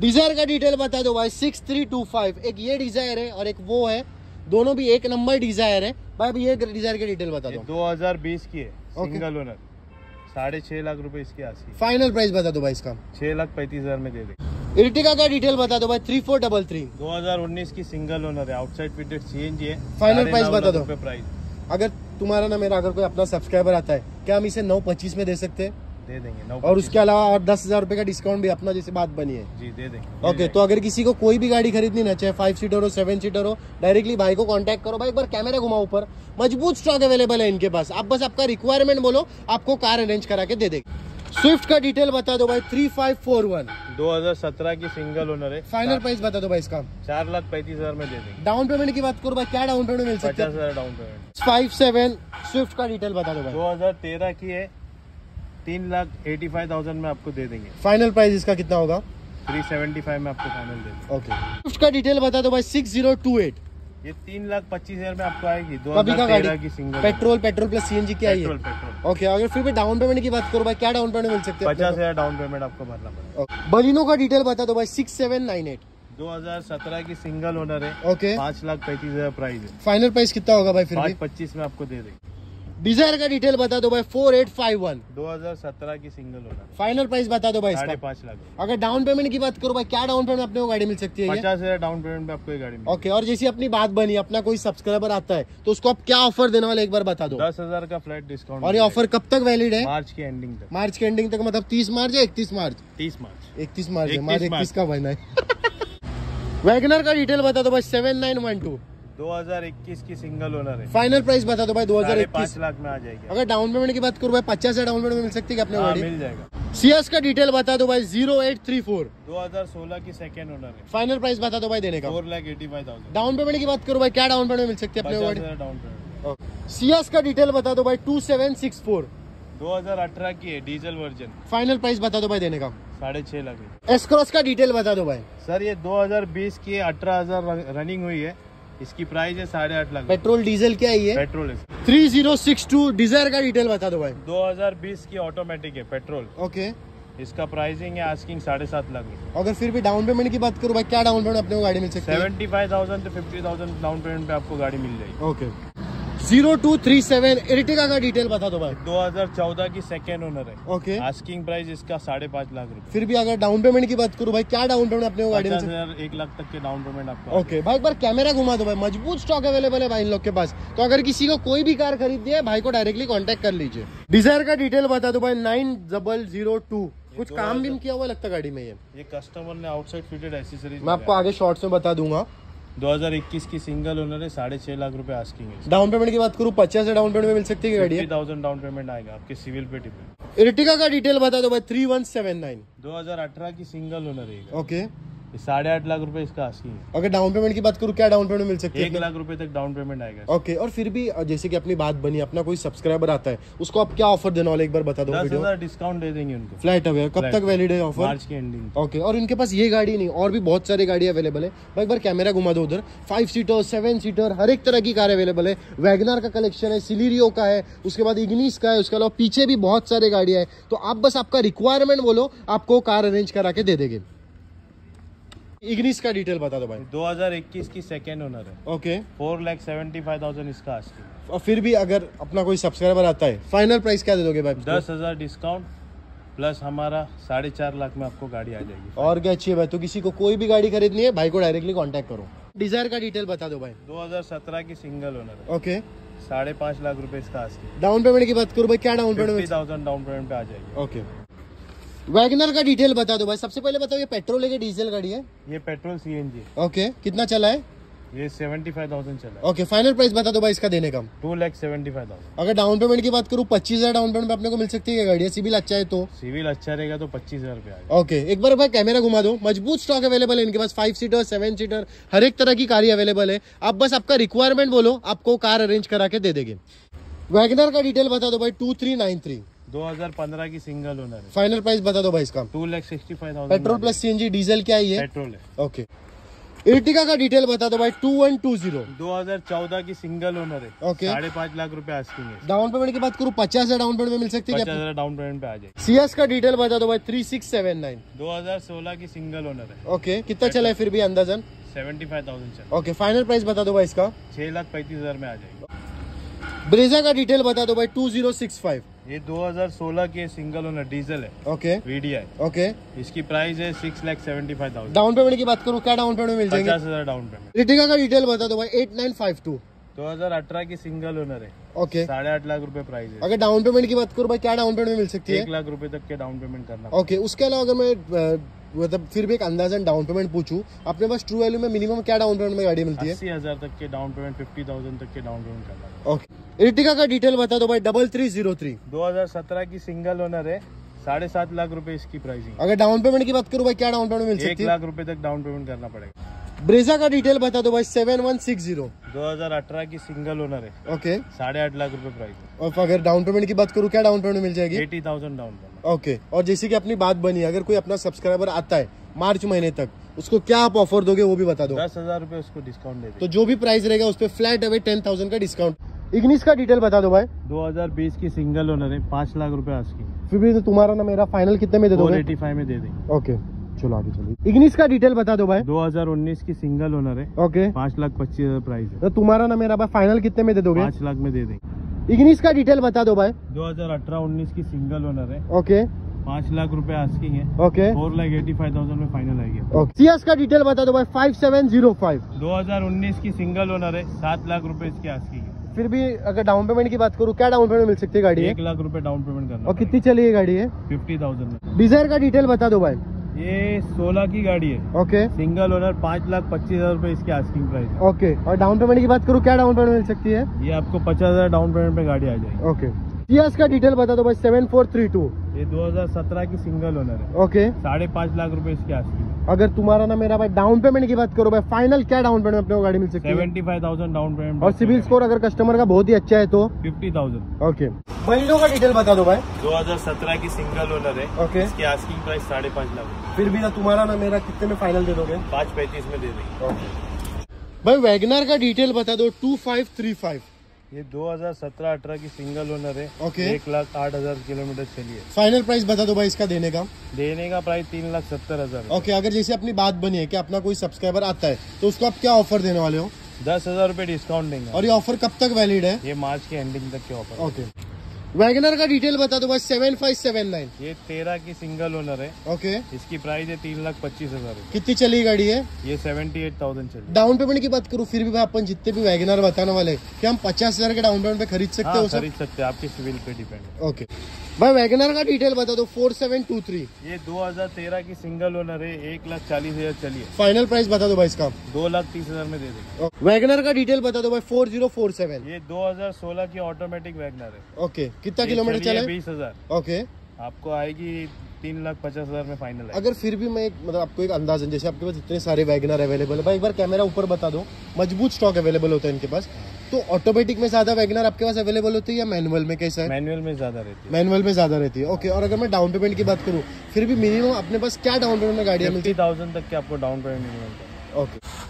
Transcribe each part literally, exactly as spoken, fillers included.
Dzire का detail बता दो भाई। सिक्स थ्री टू फाइव, एक ये डिजायर है और एक वो है, दोनों भी एक नंबर डिजायर है भाई। अभी ये डिजायर की डिटेल बता दो। दो हज़ार बीस की है, सिंगल ओनर, साढ़े छह लाख रुपए इसकी आसी। फाइनल प्राइस बता दो भाई इसका, छह लाख पैंतीस हजार में दे दे। इर्टिगा का डिटेल बता दो भाई। थ्री फोर डबल थ्री, दो हजार उन्नीस की सिंगल ओनर है, आउटसाइड फिटेड सीएनजी है। फाइनल प्राइस बता दो प्राइस। अगर तुम्हारा ना मेरा अगर कोई अपना सब्सक्राइबर आता है, क्या हम इसे नौ पच्चीस में दे सकते हैं? दे देंगे। और उसके अलावा और दस हजार रूपए का डिस्काउंट भी अपना जैसे बात बनी है जी, दे देंगे। ओके okay, तो अगर किसी को कोई भी गाड़ी खरीदनी ना, चाहे फाइव सीटर हो सेवन सीटर हो, डायरेक्टली भाई को कांटेक्ट करो भाई। एक बार कैमरा घुमाओ ऊपर, मजबूत स्टॉक अवेलेबल है इनके पास। आप बस आपका रिक्वायरमेंट बोलो, आपको कार अरेंज करा के दे देंगे। स्विफ्ट का डिटेल बता दो भाई। थ्री फाइव फोर वन, दो हज़ार सत्रह की सिंगल ओनर है। फाइनल प्राइस बता दो भाई इसका, चार लाख पैंतीस हजार में दे देंगे। डाउन पेमेंट की बात करो भाई, क्या डाउन पेमेंट मिल सकता है? पचास हजार down payment. Five seven, Swift का डिटेल बता दो भाई। दो हजार तेरह की है, तीन लाख एटी फाइव थाउजेंड में आपको दे देंगे। फाइनल प्राइस इसका कितना होगा? थ्री सेवेंटी फाइव में आपको फाइनल दे देंगे। ओके, स्विफ्ट का डिटेल बता दो भाई। सिक्स जीरो टू एट, ये तीन लाख पच्चीस हजार में आपको आएगी। दो हज़ार तेरह की single, petrol petrol plus CNG की आई है। पेट्रोल। ओके, अगर फिर भी डाउन पेमेंट की बात करो भाई, क्या डाउन पेमेंट मिल सकते हैं? पचास हजार डाउन पेमेंट आपको भरना पड़ेगा। बलिनो का डिटेल बता दो भाई। सिक्स सेवन नाइन एट, दो हजार सत्रह की सिंगल ओनर है। ओके, पाँच लाख पैंतीस हजार प्राइस है। फाइनल प्राइस कितना होगा भाई? फिर पच्चीस में आपको दे देंगे। डिजायर का डिटेल बता दो भाई। फोर एट फाइव वन, दो हज़ार सत्रह की सिंगल ओनर। फाइनल प्राइस बता दो भाई इसका, पाँच लाख। अगर डाउन पेमेंट की बात करो भाई, क्या डाउन पेमेंट अपने को गाड़ी मिल सकती है? पचास हजार डाउन पेमेंट में आपको ये गाड़ी मिल। ओके, और जैसी अपनी बात बनी, अपना कोई सब्सक्राइबर आता है तो उसको आप क्या ऑफर देने वाले, एक बार बता दो। दस हजार का फ्लैट डिस्काउंट। और ये ऑफर कब तक वैलिड है? मार्च की एंडिंग तक। मार्च की एंडिंग तक मतलब तीस मार्च या इकतीस मार्च? तीस मार्च। इकतीस मार्च, मार्च इकतीस का महीना है। वैगनर का डिटेल बता दो भाई। सेवन नाइन वन टू, दो हज़ार इक्कीस की सिंगल ओनर है। फाइनल प्राइस बता दो भाई। दो हज़ार इक्कीस लाख में आ जाएगी। अगर डाउन पेमेंट की बात करूँ भाई, पचास हजार डाउन पेमेंट मिल सकती है अपने गाड़ी? मिल जाएगा। सीएस का डिटेल बता दो भाई। जीरो एट थ्री फोर, दो हज़ार सोलह की सेकंड ओनर है। फाइनल प्राइस बता दो भाई देने का, four lakh eighty five thousand. Down payment की बात करूँ भाई, क्या डाउन पेमेंट मिल सकती है अपने गाड़ी? Down payment. सीएस का डिटेल बता दो भाई। टू सेवन सिक्स फोर, दो हज़ार अठारह की है, डीजल वर्जन। फाइनल प्राइस बता दो भाई देने का, साढ़े छह लाख। एस क्रॉस का डिटेल बता दो भाई। सर ये दो हज़ार बीस की, अठारह हजार रनिंग हुई है, इसकी प्राइस है साढ़े आठ लाख। पेट्रोल डीजल क्या है ये? पेट्रोल है। Three zero six two, Dzire का डिटेल बता दो भाई। दो हज़ार बीस की ऑटोमेटिक है, पेट्रोल। ओके, इसका प्राइसिंग है आस्किंग साढ़े सात लाख। अगर फिर भी डाउन पेमेंट की बात करूँ भाई, क्या डाउन पेमेंट अपने को गाड़ी मिल सकती है? सेवेंटी फाइव थाउजेंड से फिफ्टी थाउजेंड डाउन पेमेंट पे आपको गाड़ी मिल जाएगी। Okay, zero two three seven, Ertiga का डिटेल बता दो भाई। दो हज़ार चौदह की सेकेंड ओनर है। ओके, आस्किंग प्राइस इसका साढ़े पाँच लाख रुपए। फिर भी अगर डाउन पेमेंट की बात करूँ भाई, क्या डाउन पेमेंट अपने गाड़ी में? सर एक लाख तक के डाउन पेमेंट आपको। ओके okay, भाई एक बार कैमरा घुमा दो भाई, मजबूत स्टॉक अवेलेबल है भाई इन लोग के पास। तो अगर किसी को कोई भी कार खरीदनी है, भाई को डायरेक्टली कॉन्टेक्ट कर लीजिए। डिजायर का डिटेल बता दो भाई। नाइन डबल जीरो टू, कुछ काम भी किया हुआ लगता गाड़ी में। ये कस्टमर ने आउटसाइड फिटेड एक्सेसरीज, मैं आपको आगे शॉर्ट्स में बता दूंगा। दो हज़ार इक्कीस की सिंगल ओनर है, साढ़े छह लाख रुपए आस्किंग है। डाउन पेमेंट की बात करूँ, पचास हजार डाउन पेमेंट में मिल सकती है गाड़ी? थाउजेंड डाउन पेमेंट आएगा आपके सिविल पे डिपेंड। इर्टिगा का डिटेल बता दो भाई। थ्री वन सेवन नाइन, दो हज़ार अठारह की सिंगल ओनर है। ओके, साढ़े आठ लाख रुपए इसका आस्किंग है। अगर डाउन पेमेंट की बात करूँ, क्या डाउन पेमेंट मिल सकती है? एक लाख रुपए तक डाउन पेमेंट आएगा। ओके, और फिर भी जैसे कि अपनी बात बनी, अपना कोई सब्सक्राइबर आता है उसको आप क्या ऑफर देने वाले, एक बार बता दो। दस हजार डिस्काउंट दे देंगे उनको। फ्लैट अवेयर कब तक वैलिड है ऑफर? मार्च की एंडिंग। ओके, और इनके पास ये गाड़ी नहीं, और भी बहुत सारी गाड़ी अवेलेबल है। एक बार कैमरा घुमा दो उधर। फाइव सीटर, सेवन सीटर, हर एक तरह की कार अवेलेबल है। वैगनर का कलेक्शन है, सिलेरियो का है, उसके बाद इग्निस का है, उसके अलावा पीछे भी बहुत सारी गाड़ियाँ है। तो आप बस आपका रिक्वायरमेंट बोलो, आपको कार अरेंज करा के दे देंगे। इग्निस का डिटेल बता दो भाई। दो हज़ार इक्कीस की सेकेंड ओनर है। Okay, four lakh seventy five thousand इसका आस्किंग। और फिर भी अगर अपना कोई सब्सक्राइबर आता है, फाइनल प्राइस क्या दे दोगे भाई? दस हजार डिस्काउंट प्लस हमारा साढ़े चार लाख में आपको गाड़ी आ जाएगी। और क्या अच्छी है भाई। तो किसी को कोई भी गाड़ी खरीदनी है, भाई को डायरेक्टली कॉन्टेक्ट करो। डिजायर का डिटेल बता दो भाई। दो हज़ार सत्रह की सिंगल ओनर है। ओके, साढ़े पाँच लाख रुपए इसका आस्किंग। डाउन पेमेंट की बात करूँ भाई, क्या down payment? Thousand down payment पे आ जाएगी। ओके, वैगनर का डिटेल बता दो भाई। सबसे पहले बताओ, ये पेट्रोल है कि डीजल गाड़ी है? ये पेट्रोल सीएनजी। ओके, कितना चला है ये? सेवेंटी फाइव थाउजेंड चला है। ओके, फाइनल प्राइस बता दो भाई इसका देने का। Two lakh seventy five thousand. अगर डाउन पेमेंट की बात करूँ, पच्चीस हजार डाउन पेमेंट पे अपने को मिल सकती है गाड़ी? सिविल अच्छा है तो? सिविल अच्छा रहेगा तो पच्चीस हजार रुपया। ओके, एक बार भाई कैमरा घुमा दो। मजबूत स्टॉक अवेलेबल है इनके पास। फाइव सीटर, सेवन सीटर, हर एक तरह की गाड़ी अवेलेबल है। आप बस आपका रिक्वायरमेंट बोलो, आपको कार अरेंज करा के दे देंगे। वैगनर का डिटेल बता दो भाई। टू थ्री नाइन थ्री, दो हज़ार पंद्रह की सिंगल ओनर है। फाइनल प्राइस बता दो भाई इसका। Two lakh sixty five thousand. Petrol plus CNG, diesel क्या है ये? पेट्रोल है। ओके, एर्टिगा का डिटेल बता दो भाई। टू वन टू जीरो, दो हजार चौदह की सिंगल ओनर है। ओके, साढ़े पाँच लाख रुपए आस्किंग है। डाउन पेमेंट की बात करूँ, पचास हजार डाउन पेमेंट में मिल सकती है। पचास हजार डाउन पेमेंट पे आ जाए। सीएस का डिटेल बता दो भाई। थ्री सिक्स सेवन नाइन, दो हजार सोलह की सिंगल ओनर है। ओके, कितना चला है फिर भी अंदाजन? Seventy five thousand. Okay, final price बता दो भाई इसका। छह लाख पैंतीस हजार में आ जाएगा। ब्रेजा का डिटेल बता दो भाई। टू जीरो सिक्स फाइव, ये दो हजार सोलह के सिंगल ओनर डीजल है। Okay, VDI. ओके, इसकी प्राइस है six lakh seventy five thousand. Down payment की बात करूँ, क्या डाउन पेमेंट मिल जाएगी? पचास हजार डाउन पेमेंट। रिटिका का डिटेल बता दो भाई। एट नाइन फाइव टू, दो हजार अठारह की सिंगल ओनर है। ओके, साढ़े आठ लाख रुपए प्राइस है। अगर डाउन पेमेंट की बात करूँ भाई, क्या डाउन पेमेंट मिल सकती है? एक लाख रुपए तक के डाउन पेमेंट करना। ओके, उसके अलावा अगर मैं मतलब फिर भी एक अंदाजन डाउन पेमेंट पूछूं, अपने पास ट्रू वैल्यू में मिनिमम क्या डाउन पेमेंट में गाड़ी मिलती है? अस्सी हजार तक के डाउन पेमेंट, फिफ्टी थाउजेंड तक के डाउन पेमेंट करना। ओके, इर्टिगा का डिटेल बता दो भाई। डबल थ्री जीरो थ्री, दो हजार सत्रह की सिंगल ओनर है। साढ़े सात लाख रुपए इसकी प्राइसिंग। अगर डाउन पेमेंट की बात करूं भाई, क्या डाउन पेमेंट मिल सकती है? एक लाख रुपए तक डाउन पेमेंट करना पड़ेगा। ब्रेजा का डिटेल बता दो भाई। सेवन वन सिक्स जीरो, दो हजार अठारह की सिंगल ओनर है। ओके, साढ़े आठ लाख रुपए प्राइस। और अगर डाउन पेमेंट की बात करूँ, क्या डाउन पेमेंट मिल जाएगी? Eighty thousand down payment. Okay, और जैसे कि अपनी बात बनी, अगर कोई अपना सब्सक्राइबर आता है मार्च महीने तक, उसको क्या आप ऑफर दोगे वो भी बता दो। दस हजार रूपए उसको डिस्काउंट दे। तो जो भी प्राइस रहेगा उस पर फ्लैट अवे टेन थाउजेंड का डिस्काउंट। इग्निस का डिटेल बता दो भाई। दो हजार बीस की सिंगल ओनर है। पाँच लाख रूपए आस्किंग। फिर भी तुम्हारा ना मेरा फाइनल कितने में दे दोगे? एटी फाइव में दे देंगे। ओके, चलो आगे चलिए। इग्निस का डिटेल बता दो भाई। दो हजार उन्नीस की सिंगल ओनर है। ओके, पाँच लाख पच्चीस हजार प्राइस है। तो तुम्हारा ना मेरा भाई फाइनल कितने में दे दोगे? पाँच लाख में दे देंगे। इग्निस का डिटेल बता दो भाई। दो हजार अठारह उन्नीस की सिंगल ओनर है। ओके, पाँच लाख रुपए आस्किंग है। Okay, four lakh eighty five thousand में फाइनल आएगी। सीएस का डिटेल बता दो भाई। फाइव सेवन जीरो फाइव, दो हजार उन्नीस की सिंगल ओनर है। सात लाख रुपए इसकी आस्किंग है। फिर भी अगर डाउन पेमेंट की बात करूँ, क्या डाउन पेमेंट मिल सकती है गाड़ी? एक लाख रुपए डाउन पेमेंट करना। और कितनी चली है गाड़ी है? फिफ्टी थाउजेंड में। डिजायर का डिटेल बता दो भाई। ये सोलह की गाड़ी है। Okay, single owner. पाँच लाख पच्चीस हजार रूपए इसकी आस्किंग प्राइस है। ओके, और डाउन पेमेंट की बात करूँ, क्या डाउन पेमेंट मिल सकती है? ये आपको पचास हजार डाउन पेमेंट पे गाड़ी आ जाएगी। ओके, सीएस का डिटेल बता दो भाई। सेवन फोर थ्री टू, ये दो हजार सत्रह की सिंगल ओनर है। ओके, साढ़े पाँच लाख रूपए इसकी आस्किंग। अगर तुम्हारा ना मेरा भाई डाउन पेमेंट की बात करो भाई, फाइनल क्या डाउन पेमेंट अपने को गाड़ी मिल सकती है? Seventy five thousand down payment. और सिविल स्कोर अगर कस्टमर का बहुत ही अच्छा है तो? Fifty thousand. ओके, महिंद्रा का डिटेल बता दो भाई। दो हजार सत्रह की सिंगल ओनर है। ओके, इसकी आस्किंग प्राइस साढ़े पाँच लाख। फिर भी ना तुम्हारा ना मेरा कितने में फाइनल दे दोगे? पाँच पैंतीस में दे देंगे। ओके भाई, वैगनर का डिटेल बता दो। टू फाइव थ्री फाइव, ये दो हजार सत्रह अठारह की सिंगल ओनर है। ओके, एक लाख आठ हजार किलोमीटर चली है। फाइनल प्राइस बता दो भाई इसका देने का। देने का प्राइस तीन लाख सत्तर हजार। ओके, अगर जैसे अपनी बात बनी है कि अपना कोई सब्सक्राइबर आता है तो उसको आप क्या ऑफर देने वाले हो? दस हजार रूपए डिस्काउंट देंगे। और ये ऑफर कब तक वैलिड है? ये मार्च के एंडिंग तक के ऑफर। ओके, वैगनर का डिटेल बता दो भाई। सेवन फाइव सेवन नाइन, ये तेरह की सिंगल ओनर है। ओके, इसकी प्राइस है तीन लाख पच्चीस हजार। कितनी चली गाड़ी है? ये सेवेंटी एट थाउजेंड चली। डाउन पेमेंट की बात करूँ, फिर भी भाई अपन जितने भी वैगनर बताने वाले कि हम पचास हजार के डाउन पेमेंट पे खरीद सकते हो? हाँ, खरीद सकते हैं, आपकी सिविल पे डिपेंड। ओके भाई, वैगनर का डिटेल बता दो। फोर सेवन टू थ्री, ये दो हजार तेरह की सिंगल ओनर है। एक लाख चालीस हजार चली है। फाइनल प्राइस बता दो भाई इसका। दो लाख तीस हजार में दे देंगे। वैगनर का डिटेल बता दो भाई। फोर जीरो फोर सेवन, ये दो हजार सोलह की ऑटोमेटिक वैगनर है। ओके, कितना किलोमीटर चला है? बीस हजार। ओके, आपको आएगी तीन लाख पचास हजार में फाइनल। अगर फिर भी मैं मतलब आपको एक अंदाजा, जैसे आपके पास इतने सारे वैगनर अवेलेबल है भाई, एक बार कैमरा ऊपर बता दो, मजबूत स्टॉक अवेलेबल होता है इनके पास, तो ऑटोमेटिक में ज्यादा वैगनर आपके पास अवेलेबल होती है या मैनुअल में? कैसा है? मैनुअल में ज्यादा रहती है। मैनुअल में ज्यादा रहती है। ओके, और अगर मैं डाउन पेमेंट की बात करूँ, फिर भी मिनिमम अपने पास क्या डाउन पेमेंट में गाड़ियाँ मिलती है? थाउजेंड तक के आपको डाउन पेमेंट मिलेगा। ओके,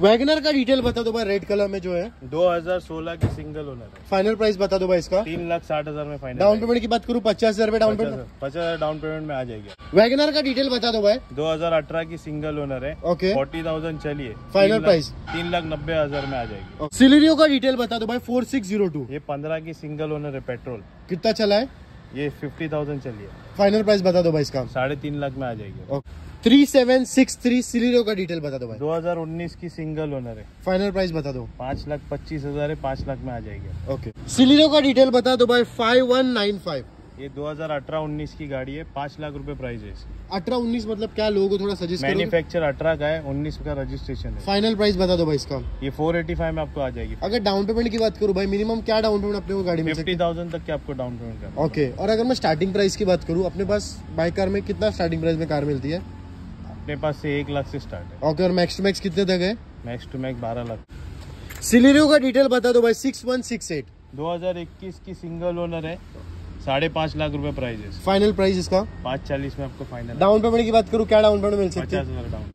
वैगनर का डिटेल बता दो भाई। रेड कलर में जो है, दो हजार सोलह की सिंगल ओनर है। फाइनल प्राइस बता दो भाई इसका। तीन लाख साठ हजार में फाइनल। डाउन पेमेंट की बात करूँ, पचास हजार डाउन पेमेंट। पचास हजार डाउन पेमेंट में आ जाएगा। वैगनर का डिटेल बता दो भाई। दो हजार अठारह की सिंगल ओनर है। ओके, फोर्टी थाउजेंड चलिए। फाइनल प्राइस तीन लाख नब्बे हजार में आ जाएगी। सिलेरियो का डिटेल बता दो भाई। फोर सिक्स जीरो टू, ये पंद्रह की सिंगल ओनर है। पेट्रोल। कितना चला है? ये फिफ्टी थाउजेंड चलिए। फाइनल प्राइस बता दो भाई इसका। साढ़े तीन लाख में आ जाएगी। Three seven six three Celerio का डिटेल बता दो भाई। दो हजार उन्नीस की सिंगल ओनर है। फाइनल प्राइस बता दो। पाँच लाख पच्चीस हजार है। पाँच लाख में आ जाएगी। ओके, सिलेरियो का डिटेल बता दो भाई। फाइव वन नाइन फाइव, ये दो हजार अठारह उन्नीस की गाड़ी है। पाँच लाख रुपए प्राइस है। अठारह उन्नीस मतलब क्या लोगों थोड़ा सजेस्ट? मैन्युफैक्चर अठारह का है, उन्नीस का रजिस्ट्रेशन है। फाइनल प्राइस बता दो भाई इसका। ये फोर एटी फाइव में आपको आ जाएगी। अगर डाउन पेमेंट की बात करूँ भाई, मिनिमम क्या डाउन पेमेंट अपने को गाड़ी में? फिफ्टी थाउजेंड तक के आपको डाउन पेमेंट करना। ओके, और अगर मैं स्टार्टिंग प्राइस की बात करूँ, अपने पास बाई कार में कितना स्टार्टिंग प्राइस में कार मिलती है? अपने पास से एक लाख से स्टार्ट है। ओके, और मैक्स टू मैक्स कितने तक है? मैक्स टू मैक्स बारह लाख। सिलेरियो का डिटेल बता दो भाई। सिक्स वन सिक्स एट, दो हजार इक्कीस की सिंगल ओनर है। साढ़े पाँच लाख रुपए प्राइस है। फाइनल प्राइस इसका पाँच चालीस में आपको फाइनल। डाउन पेमेंट की बात करूँ, क्या डाउन पेमेंट मिल सकती है? पचास हजार डाउन।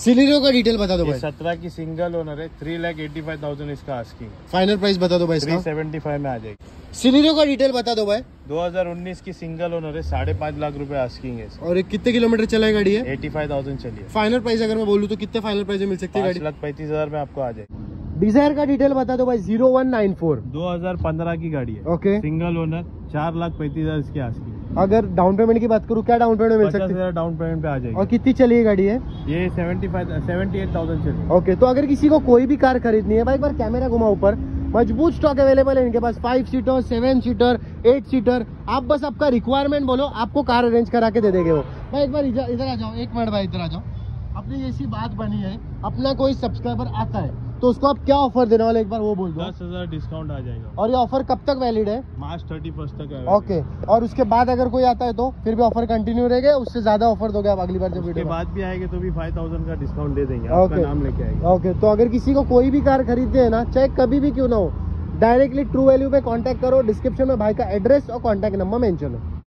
सिलेरियो का डिटेल बता दो भाई। सत्रह की सिंगल ओनर है, three lakh eighty five thousand इसका आस्किंग। फाइनल प्राइस बता दो भाई, थ्री सेवेंटी फाइव में आ जाएगी। सिलेरियो का डिटेल बता दो भाई। दो हज़ार उन्नीस की सिंगल ओनर है, साढ़े पाँच लाख रुपए आस्किंग है। और ये कितने किलोमीटर चलाए गाड़ी है? एट्टी फाइव थाउजेंड चलिए। फाइनल प्राइस अगर मैं बोलूँ तो कितने फाइनल प्राइस में मिल सकती है गाड़ी? लाख पैंतीस हजार में आपको आ जाएगी। डिजायर का डिटेल बता दो भाई। जीरो वन नाइन फोर, दो हज़ार पंद्रह की गाड़ी है। ओके, सिंगल ओनर, चार लाख पैंतीस हजार इसके आसपास। अगर डाउन पेमेंट की बात करूँ, क्या डाउन पेमेंट मिल सकती है? डाउन पेमेंट पे आ जाएगी। और कितनी चली है गाड़ी है? ये seventy five seventy eight thousand चली। ओके, तो अगर किसी को कोई भी कार खरीदनी है भाई, एक बार कैमरा घुमा ऊपर, मजबूत स्टॉक अवेलेबल है इनके पास। Five seater, seven seater, eight seater, आप बस आपका रिक्वायरमेंट बोलो, आपको कार अरेंज करा के दे देंगे वो भाई। एक बार इधर आ जाओ, एक मिनट भाई इधर आ जाओ। अपनी ऐसी बात बनी है, अपना कोई सब्सक्राइबर आता है तो उसको आप क्या ऑफर देने वाले, एक बार वो बोल दो। दस हजार डिस्काउंट आ जाएगा। और ये ऑफर कब तक वैलिड है? मार्च थर्टी फर्स्ट तक है। ओके, और उसके बाद अगर कोई आता है तो फिर भी ऑफर कंटिन्यू रहेगा? उससे ज्यादा ऑफर दोगे आप अगली बार जब वीडियो बाद भी आएंगे तो भी फाइव थाउजेंड का डिस्काउंट दे देंगे, आपका नाम लेके आएंगे। ओके, तो अगर किसी को कोई भी कार खरीदनी है ना, चाहे कभी भी क्यों ना हो, डायरेक्टली ट्रू वैल्यू पे कॉन्टेक्ट करो। डिस्क्रिप्शन में भाई का एड्रेस और कॉन्टेक्ट नंबर मेंशन है।